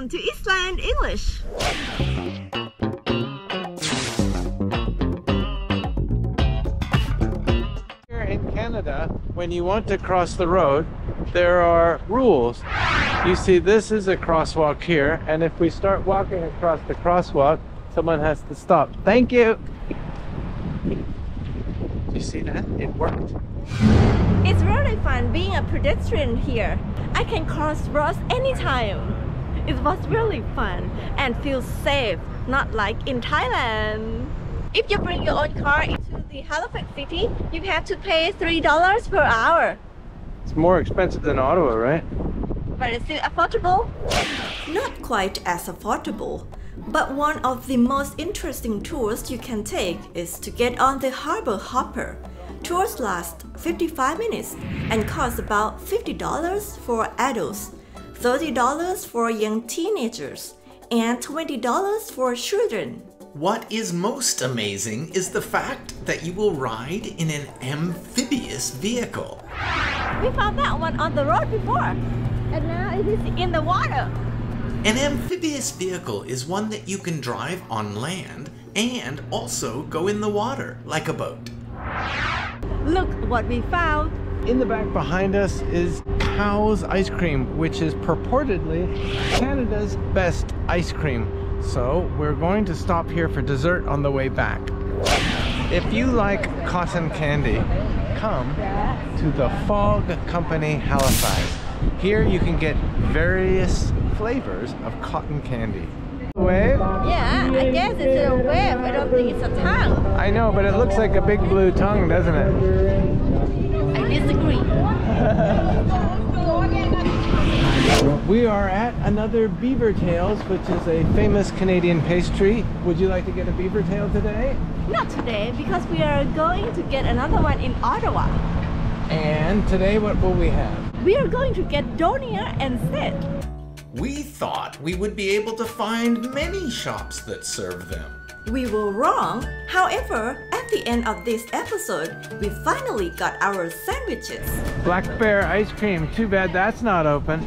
Welcome to Eastland English! Here in Canada, when you want to cross the road, there are rules. You see, this is a crosswalk here, and if we start walking across the crosswalk, someone has to stop. Thank you! You see that? It worked. It's really fun being a pedestrian here. I can cross roads anytime. It was really fun and feels safe, not like in Thailand. If you bring your own car into the Halifax city, you have to pay $3 per hour. It's more expensive than Ottawa, right? But it's still affordable? Not quite as affordable. But one of the most interesting tours you can take is to get on the Harbor Hopper. Tours last 55 minutes and cost about $50 for adults, $30 for young teenagers, and $20 for children. What is most amazing is the fact that you will ride in an amphibious vehicle. We found that one on the road before, and now it is in the water. An amphibious vehicle is one that you can drive on land and also go in the water, like a boat. Look what we found! In the back behind us is Cow's ice cream, which is purportedly Canada's best ice cream. So we're going to stop here for dessert on the way back. If you like cotton candy, come to the Fog Company Halifax. Here you can get various flavors of cotton candy. Wave? Yeah, I guess it's a wave. I don't think it's a tongue. I know, but it looks like a big blue tongue, doesn't it? I disagree. We are at another Beaver Tails, which is a famous Canadian pastry. Would you like to get a beaver tail today? Not today, because we are going to get another one in Ottawa. And today, what will we have? We are going to get donair and set. We thought we would be able to find many shops that serve them. We were wrong. However, at the end of this episode, we finally got our sandwiches. Black Bear ice cream. Too bad that's not open.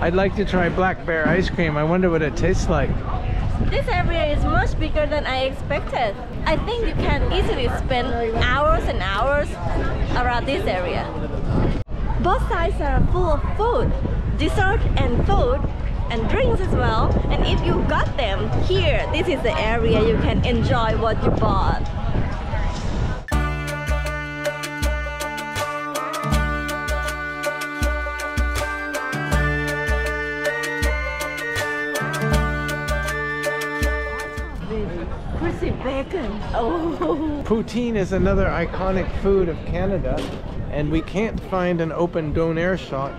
I'd like to try Black Bear ice cream. I wonder what it tastes like. This area is much bigger than I expected. I think you can easily spend hours and hours around this area. Both sides are full of food. Dessert and food and drinks as well. And if you got them here, this is the area you can enjoy what you bought. Crispy bacon. Oh. Poutine is another iconic food of Canada, and we can't find an open donair shop.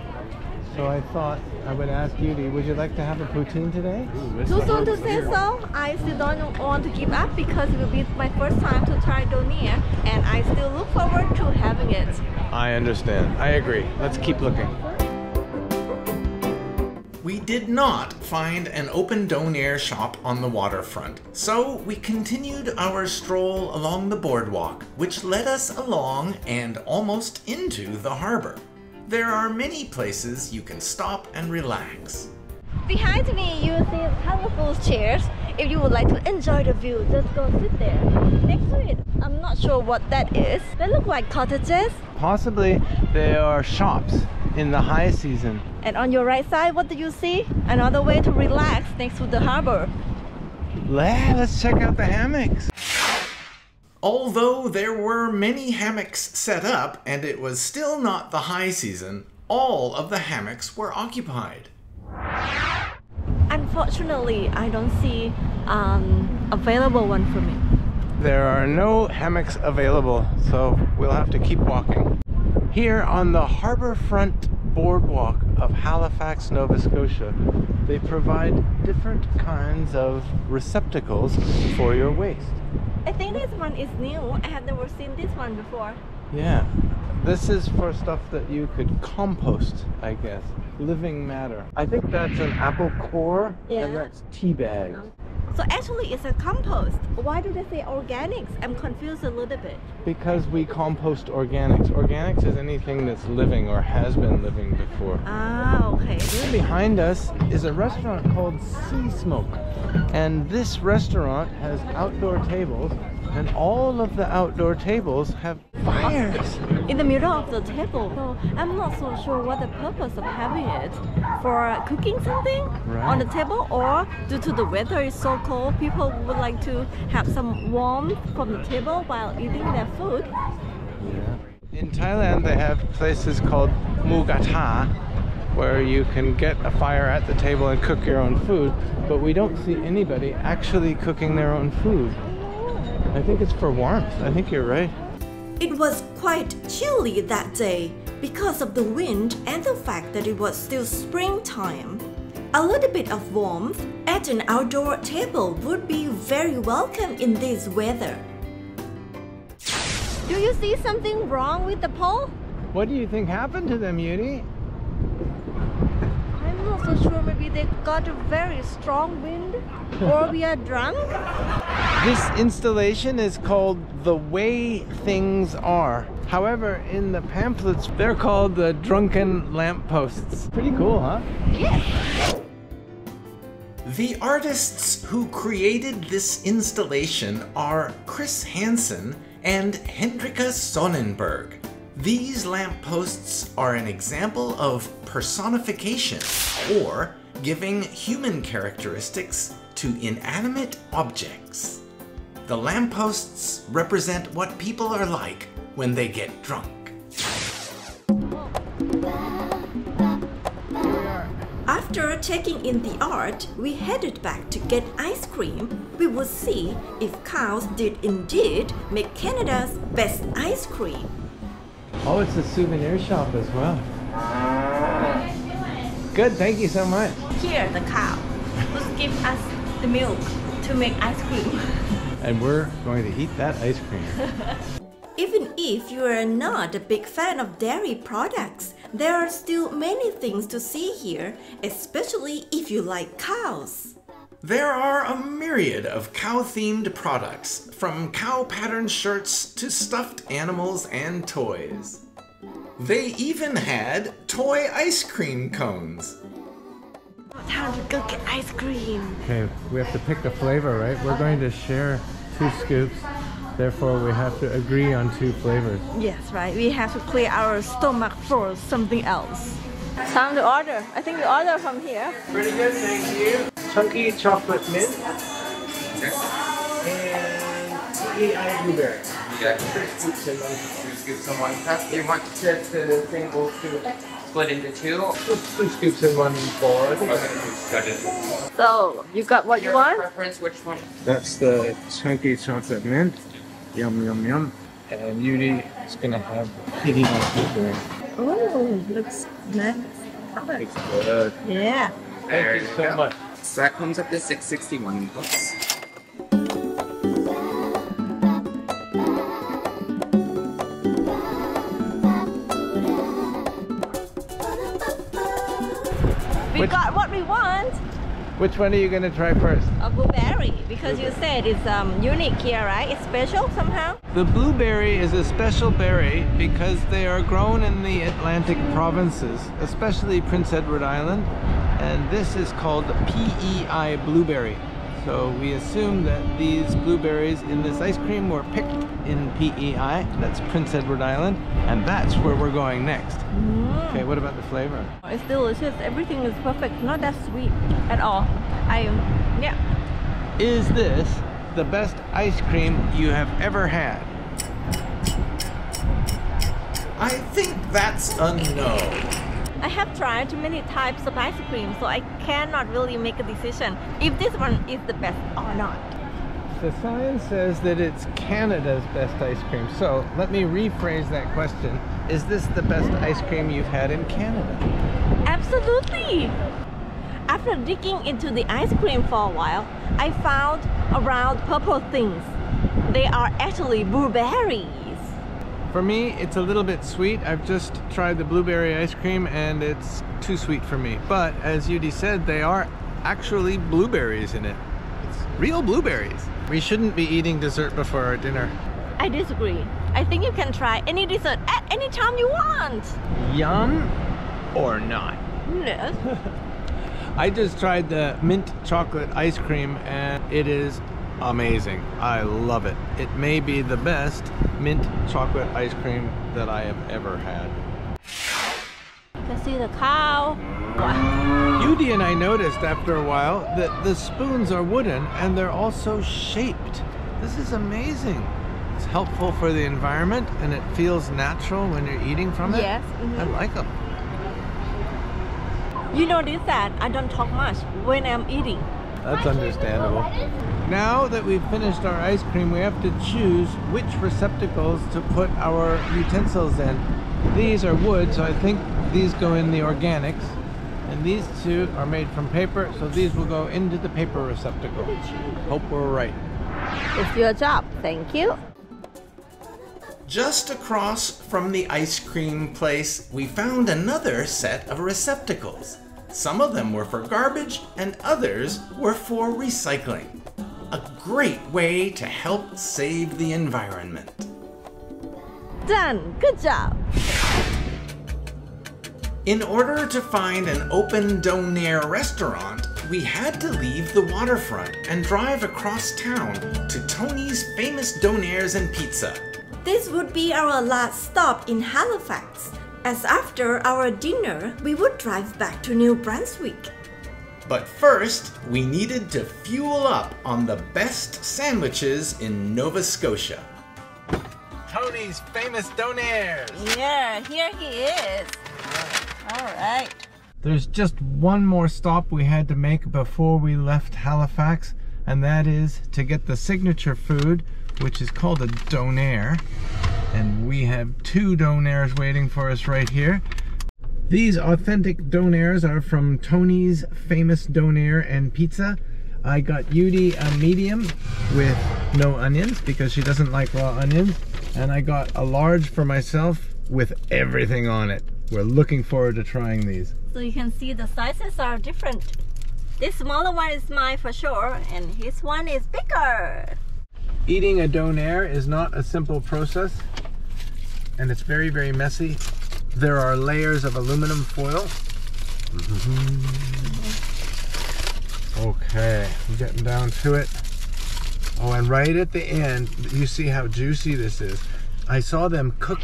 So I thought I would ask Judy, would you like to have a poutine today? Too soon to say so. I still don't want to give up because it will be my first time to try donair, and I still look forward to having it. I understand. I agree. Let's keep looking. We did not find an open donair shop on the waterfront, so we continued our stroll along the boardwalk, which led us along and almost into the harbor. There are many places you can stop and relax. Behind me, you will see colorful chairs. If you would like to enjoy the view, just go sit there. Next to it, I'm not sure what that is. They look like cottages. Possibly they are shops in the high season. And on your right side, what do you see? Another way to relax next to the harbor. Let's check out the hammocks. Although there were many hammocks set up and it was still not the high season, all of the hammocks were occupied. Unfortunately, I don't see available one for me. There are no hammocks available, so we'll have to keep walking. Here on the harborfront boardwalk of Halifax, Nova Scotia, they provide different kinds of receptacles for your waste. I think this one is new. I have never seen this one before. Yeah. This is for stuff that you could compost, I guess. Living matter. I think that's an apple core, yeah. And that's tea bags. So actually it's a compost. Why do they say organics? I'm confused a little bit. Because we compost organics. Organics is anything that's living or has been living before. Ah, okay. Here behind us is a restaurant called Sea Smoke. And this restaurant has outdoor tables, and all of the outdoor tables have fires in the middle of the table. So I'm not so sure what the purpose of having it for, cooking something on the table, or due to the weather is so cold, people would like to have some warmth from the table while eating their food. Yeah. In Thailand, they have places called mugata, where you can get a fire at the table and cook your own food, but we don't see anybody actually cooking their own food. I think it's for warmth. I think you're right. It was quite chilly that day because of the wind and the fact that it was still springtime. A little bit of warmth at an outdoor table would be very welcome in this weather. Do you see something wrong with the pole? What do you think happened to them, Yuri? I'm not so sure. Maybe they got a very strong wind, or we are drunk. This installation is called The Way Things Are. However, in the pamphlets, they're called the Drunken Lamp Posts. Pretty cool, huh? Yes! The artists who created this installation are Chris Hansen and Hendrika Sonnenberg. These lamp posts are an example of personification, or giving human characteristics to inanimate objects. The lampposts represent what people are like when they get drunk. After checking in the art, we headed back to get ice cream. We would see if Cow's did indeed make Canada's best ice cream. Oh, it's a souvenir shop as well. How are you doing? Good, thank you so much. Here, the cow must give us the milk to make ice cream. And we're going to eat that ice cream. Even if you are not a big fan of dairy products, there are still many things to see here, especially if you like cows. There are a myriad of cow-themed products, from cow-patterned shirts to stuffed animals and toys. They even had toy ice cream cones. Time to go get ice cream. Okay, we have to pick a flavor, right? We're going to share 2 scoops, therefore we have to agree on 2 flavors. Yes, right. We have to clear our stomach for something else. Time to order. I think we order from here. Pretty good, thank you. Chunky chocolate mint. Okay. And tea and blueberry. Yeah. 3 scoops and 1 scoop. 2 scoops and 1 cup. You want to check the thing will do. Split into 2. 2 scoops in 1 bowl. Okay. So you got what you want? Preference, which one? That's the chunky chocolate mint. Yum yum yum. And Yuri is gonna have piggy blueberry. Oh, looks nice. Looks good. Yeah. Thank you so much. So that comes up to $6.61. We got what we want. Which one are you going to try first? A blueberry, because you said it's unique here, right? It's special somehow? The blueberry is a special berry because they are grown in the Atlantic provinces, especially Prince Edward Island, and this is called PEI blueberry. So we assume that these blueberries in this ice cream were picked in PEI, that's Prince Edward Island, and that's where we're going next. Okay, what about the flavor? It's delicious, everything is perfect, not that sweet at all. Yeah. Is this the best ice cream you have ever had? I think that's a no. I have tried too many types of ice cream, so I cannot really make a decision if this one is the best or not. The sign says that it's Canada's best ice cream, so let me rephrase that question. Is this the best ice cream you've had in Canada? Absolutely! After digging into the ice cream for a while, I found around purple things. They are actually blueberries. For me, it's a little bit sweet. I've just tried the blueberry ice cream and it's too sweet for me. But as Yudi said, they are actually blueberries in it. blueberries. Real blueberries. We shouldn't be eating dessert before our dinner. I disagree. I think you can try any dessert at any time you want. Yum or not? Yes. I just tried the mint chocolate ice cream and it is amazing. I love it. It may be the best mint chocolate ice cream that I have ever had. You can see the cow. Judy and I noticed after a while that the spoons are wooden and they're also shaped. This is amazing. It's helpful for the environment and it feels natural when you're eating from it. Yes. Mm-hmm. I like them. You notice that I don't talk much when I'm eating. That's understandable. Now that we've finished our ice cream, we have to choose which receptacles to put our utensils in. These are wood, so I think these go in the organics. And these two are made from paper, so these will go into the paper receptacle. Hope we're right. It's your job. Thank you. Just across from the ice cream place, we found another set of receptacles. Some of them were for garbage and others were for recycling. A great way to help save the environment. Done! Good job! In order to find an open donair restaurant, we had to leave the waterfront and drive across town to Tony's Famous Donairs and Pizza. This would be our last stop in Halifax, as after our dinner, we would drive back to New Brunswick. But first, we needed to fuel up on the best sandwiches in Nova Scotia. Tony's Famous Donairs! Yeah, here he is! Alright. There's just one more stop we had to make before we left Halifax, and that is to get the signature food, which is called a donair. And we have two donairs waiting for us right here. These authentic donairs are from Tony's Famous Donair and Pizza. I got Judy a medium with no onions because she doesn't like raw onions. And I got a large for myself with everything on it. We're looking forward to trying these. So you can see the sizes are different. This smaller one is mine for sure, and his one is bigger. Eating a donair is not a simple process, and it's very, very messy. There are layers of aluminum foil. Mm-hmm. Okay, I'm getting down to it. Oh, and right at the end, you see how juicy this is. I saw them cook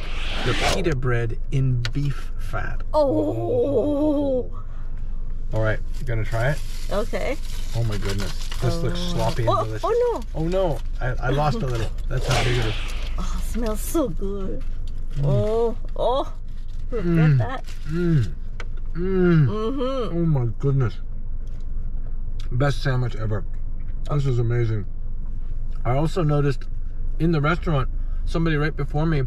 the pita bread in beef fat. Oh! All right, you gonna try it? Okay. Oh my goodness, this looks sloppy and delicious. Oh no! Oh no, I lost a little. That's how big it is. Oh, it smells so good. Mm. Oh, oh. Forget that. Mmm. Mmm. Mm-hmm. Oh my goodness. Best sandwich ever. This is amazing. I also noticed in the restaurant, somebody right before me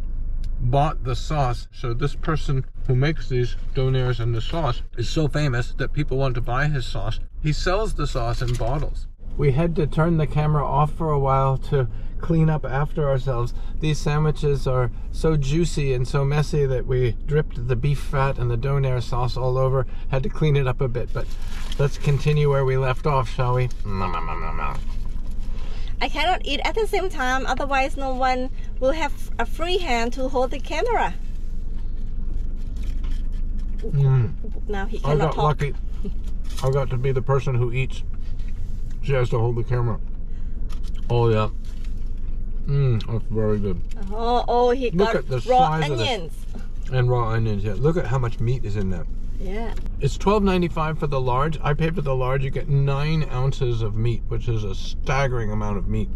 bought the sauce. So this person who makes these donairs and the sauce is so famous that people want to buy his sauce. He sells the sauce in bottles. We had to turn the camera off for a while to clean up after ourselves. These sandwiches are so juicy and so messy that we dripped the beef fat and the donair sauce all over. Had to clean it up a bit, but let's continue where we left off, shall we? I cannot eat at the same time, otherwise no one will have a free hand to hold the camera. Mm. Now he cannot talk. Lucky. I got to be the person who eats. She has to hold the camera. Oh yeah. Mmm, that's very good. Oh, he got raw onions. And raw onions, yeah. Look at how much meat is in there. Yeah. It's $12.95 for the large. I paid for the large. You get 9 ounces of meat, which is a staggering amount of meat.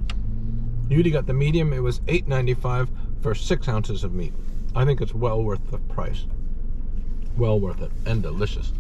Judy got the medium. It was $8.95 for 6 ounces of meat. I think it's well worth the price. Well worth it and delicious.